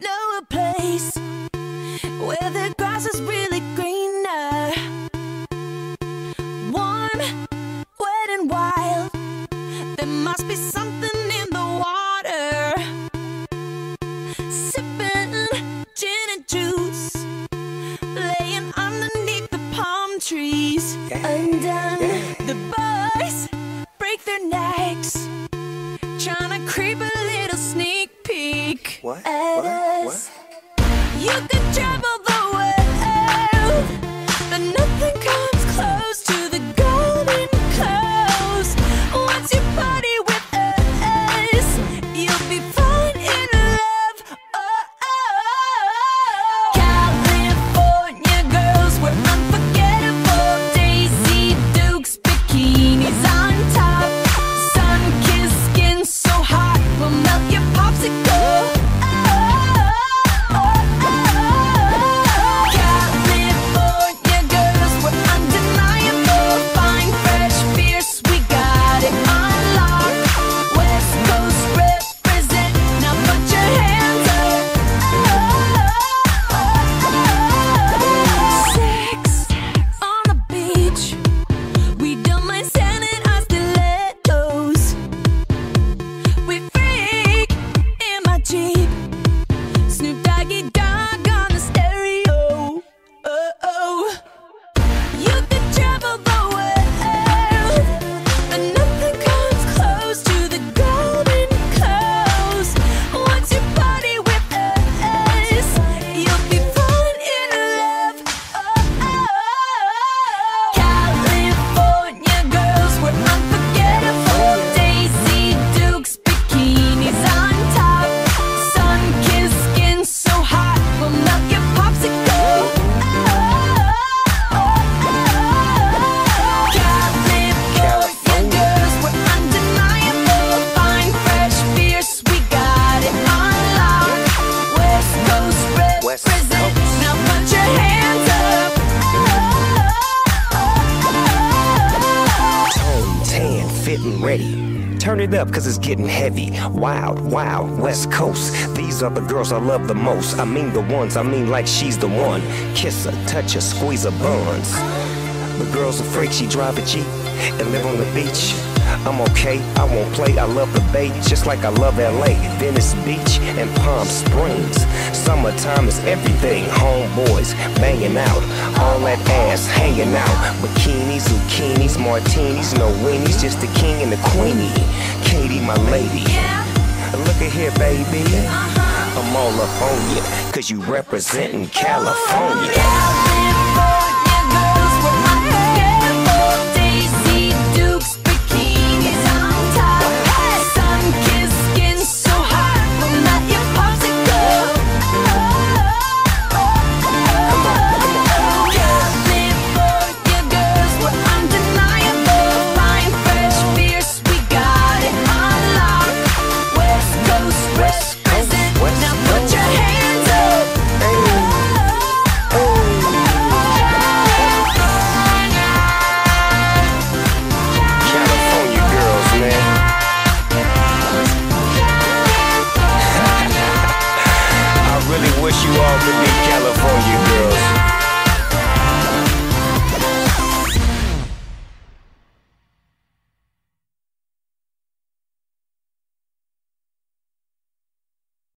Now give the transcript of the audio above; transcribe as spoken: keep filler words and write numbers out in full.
know a place where the grass is really greener, warm, wet and wild. There must be something in the water. Sipping gin and juice, laying underneath the palm trees. Undone, the boys break their necks, trying to creep a little sneak peek what? at what? us. What? You can travel the world, but nothing comes close to the golden coast. Once you party with us, you'll be fine in love. Oh, oh, oh. California girls were unforgettable. Daisy Dukes, bikinis on top, sun-kissed skin so hot will melt your popsicle. Snoop Doggy Dogg on the stereo. Oh, oh. You can travel the world, but nothing comes close to the golden coast. Once you party with us, you'll be fun in love. Oh, oh, oh. California girls were unforgettable. Daisy Dukes, bikinis on top, getting ready. Turn it up cause it's getting heavy. Wild, wild, West Coast. These are the girls I love the most. I mean the ones, I mean like she's the one. Kiss her, touch her, squeeze her buns. The girl's afraid she drive a Jeep and live on the beach. I'm okay, I won't play, I love the Bay, just like I love L A, Venice Beach and Palm Springs. Summertime is everything, homeboys banging out, all that ass hanging out. Bikinis, zucchinis, martinis, no weenies, just the king and the queenie, Katie my lady. Look at here baby, I'm all up on ya, cause you representing California.